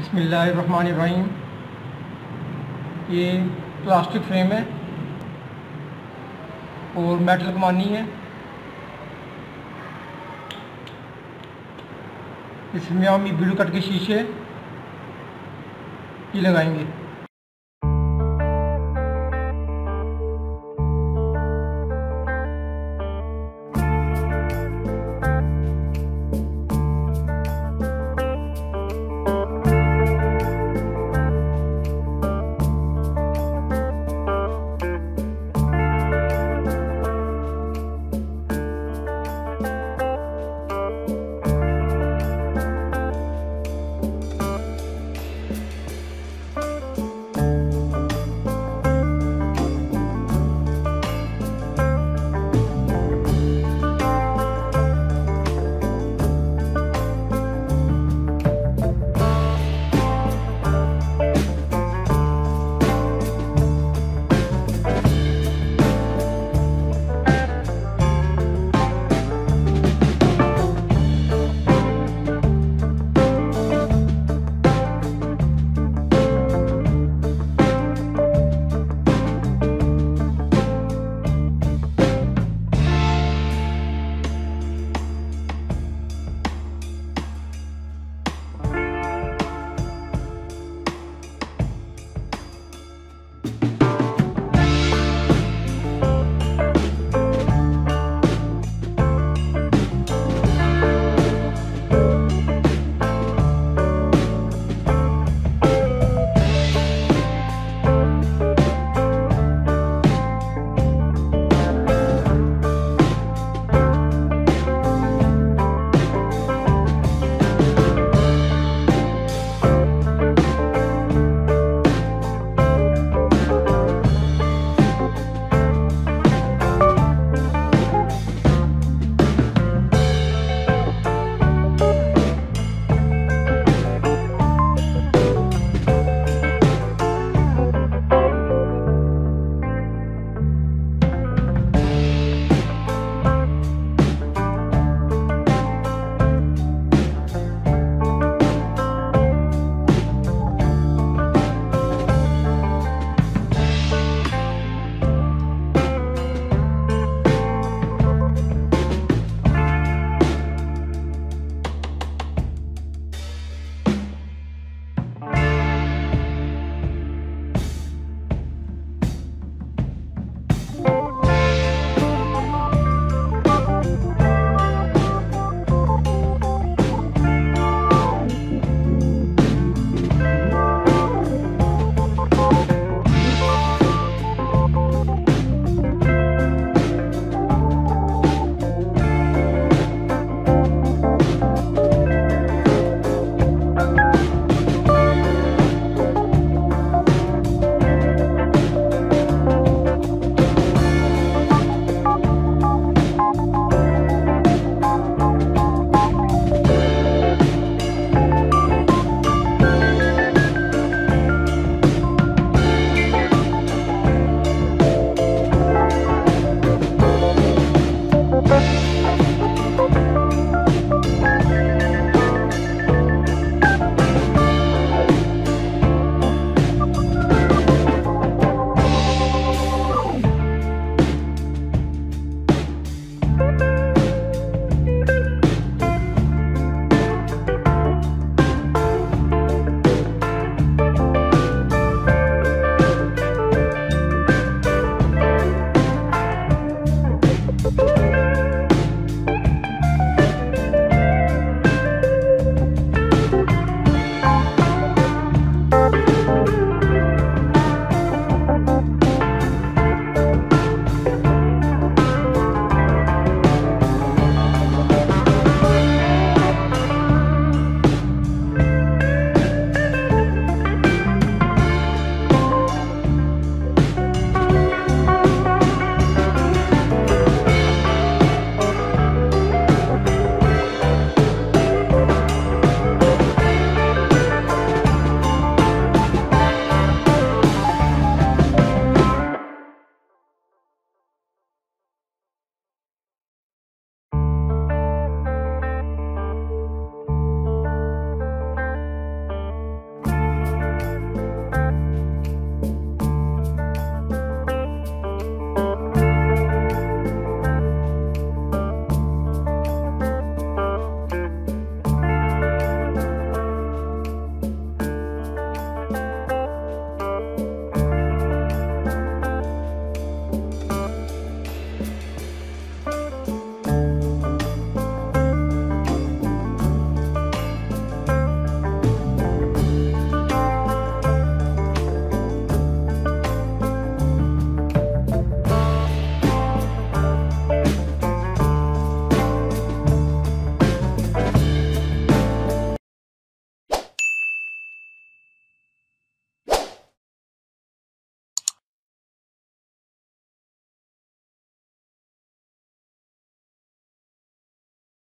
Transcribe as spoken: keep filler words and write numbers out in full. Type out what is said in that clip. बिस्मिल्लाहिर्रहमानिर्रहीम। ये plastic frame है और मेटल कमानी है। इसमें हम ब्लू कट के शीशे ये लगाएंगे।